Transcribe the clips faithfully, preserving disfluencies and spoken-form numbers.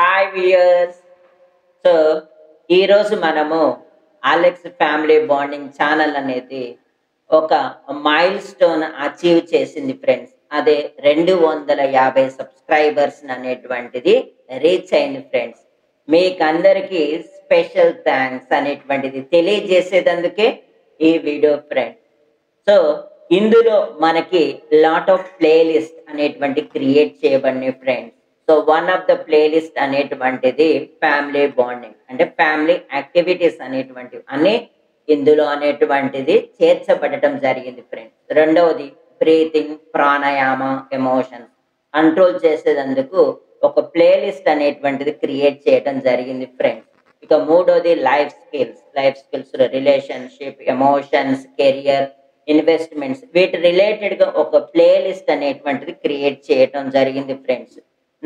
Hi viewers, so ఈరోజు మనము Alex family bonding channel అనేది ఒక మైల్ స్టోన్ అచీవ్ చేసింది ఫ్రెండ్స్. అదే రెండు వందల యాభై సబ్స్క్రైబర్స్ అనేటువంటిది రీచ్ అయింది ఫ్రెండ్స్. మీకందరికీ స్పెషల్ థ్యాంక్స్ అనేటువంటిది తెలియజేసేటందుకే ఈ వీడియో ఫ్రెండ్స్. సో ఇందులో మనకి లాట్ ఆఫ్ ప్లేలిస్ట్ అనేటువంటి క్రియేట్ చేయబడినాయి friends. So one of the playlist అనేటువంటిది ఫ్యామిలీ బాండింగ్ అంటే ఫ్యామిలీ యాక్టివిటీస్ అనేటువంటివి అన్ని ఇందులో అనేటువంటిది చేర్చబడటం జరిగింది ఫ్రెండ్స్. రెండవది బ్రీతింగ్, ప్రాణాయామ, ఎమోషన్ కంట్రోల్ చేసేటందుకు ఒక ప్లేలిస్ట్ అనేటువంటిది క్రియేట్ చేయడం జరిగింది ఫ్రెండ్స్. ఇక మూడోది లైఫ్ స్కిల్స్. లైఫ్ స్కిల్స్ లో రిలేషన్షిప్, ఎమోషన్స్, కెరియర్, ఇన్వెస్ట్మెంట్స్ వీటి రిలేటెడ్గా ఒక ప్లేలిస్ట్ అనేటువంటిది క్రియేట్ చేయడం జరిగింది ఫ్రెండ్స్.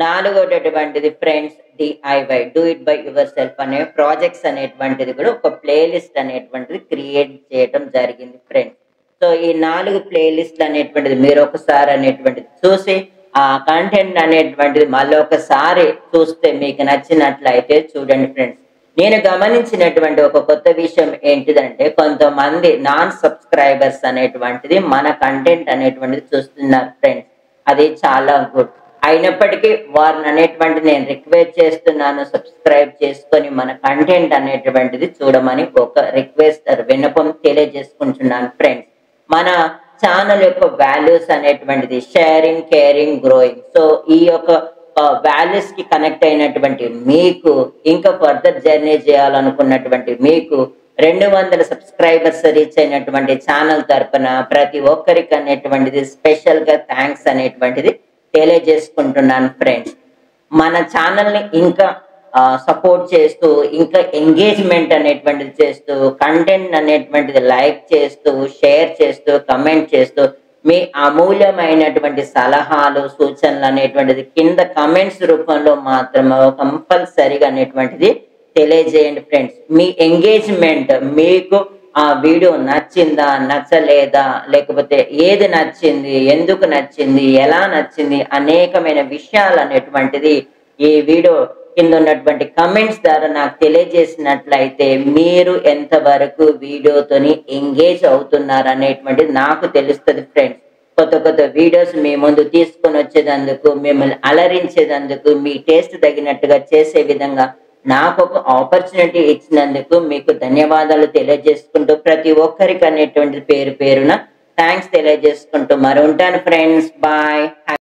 నాలుగోటటువంటిది friends DIY, do it by yourself అనే ప్రాజెక్ట్స్ అనేటువంటిది కూడా ఒక ప్లేలిస్ట్ అనేటువంటిది క్రియేట్ చేయడం జరిగింది ఫ్రెండ్స్. సో ఈ నాలుగు ప్లేలిస్ట్లు అనేటువంటిది మీరు ఒకసారి అనేటువంటిది చూసి ఆ కంటెంట్ అనేటువంటిది మళ్ళీ ఒకసారి చూస్తే మీకు నచ్చినట్లయితే చూడండి ఫ్రెండ్స్. నేను గమనించినటువంటి ఒక కొత్త విషయం ఏంటిదంటే, కొంతమంది నాన్ సబ్స్క్రైబర్స్ అనేటువంటిది మన కంటెంట్ అనేటువంటిది చూస్తున్నారు ఫ్రెండ్స్. అది చాలా గుడ్. అయినప్పటికీ వారిని అనేటువంటి నేను రిక్వెస్ట్ చేస్తున్నాను, సబ్స్క్రైబ్ చేసుకొని మన కంటెంట్ అనేటువంటిది చూడమని ఒక రిక్వెస్ట్ విన్నపం తెలియజేసుకుంటున్నాను ఫ్రెండ్స్. మన ఛానల్ యొక్క వాల్యూస్ అనేటువంటిది షేరింగ్, కేరింగ్, గ్రోయింగ్. సో ఈ యొక్క వాల్యూస్ కి కనెక్ట్ అయినటువంటి మీకు, ఇంకా ఫర్దర్ జర్నీ చేయాలనుకున్నటువంటి మీకు, రెండు వందల సబ్స్క్రైబర్స్ రీచ్ అయినటువంటి ఛానల్ తరఫున ప్రతి ఒక్కరికి అనేటువంటిది స్పెషల్ గా థ్యాంక్స్ అనేటువంటిది తెలియజేసుకుంటున్నాను ఫ్రెండ్స్. మన ఛానల్ని ఇంకా సపోర్ట్ చేస్తూ, ఇంకా ఎంగేజ్మెంట్ అనేటువంటిది చేస్తూ, కంటెంట్ అనేటువంటిది లైక్ చేస్తూ, షేర్ చేస్తూ, కమెంట్ చేస్తూ, మీ అమూల్యమైనటువంటి సలహాలు, సూచనలు అనేటువంటిది కింద కమెంట్స్ రూపంలో మాత్రం కంపల్సరీగా అనేటువంటిది తెలియజేయండి ఫ్రెండ్స్. మీ ఎంగేజ్మెంట్, మీకు ఆ వీడియో నచ్చిందా, నచ్చలేదా, లేకపోతే ఏది నచ్చింది, ఎందుకు నచ్చింది, ఎలా నచ్చింది, అనేకమైన విషయాలు అనేటువంటిది ఈ వీడియో కింద ఉన్నటువంటి కమెంట్స్ ద్వారా నాకు తెలియజేసినట్లయితే మీరు ఎంతవరకు వీడియోతోని ఎంగేజ్ అవుతున్నారు అనేటువంటిది నాకు తెలుస్తుంది ఫ్రెండ్స్. కొత్త కొత్త వీడియోస్ మీ ముందు తీసుకొని వచ్చేటందుకు, మిమ్మల్ని అలరించేటందుకు, మీ టేస్ట్ తగినట్టుగా చేసే విధంగా నాకు ఒక ఆపర్చునిటీ ఇచ్చినందుకు మీకు ధన్యవాదాలు తెలియజేసుకుంటూ, ప్రతి ఒక్కరికి అనేటువంటి పేరు పేరున థ్యాంక్స్ తెలియజేసుకుంటూ మరి ఉంటాను ఫ్రెండ్స్. బాయ్.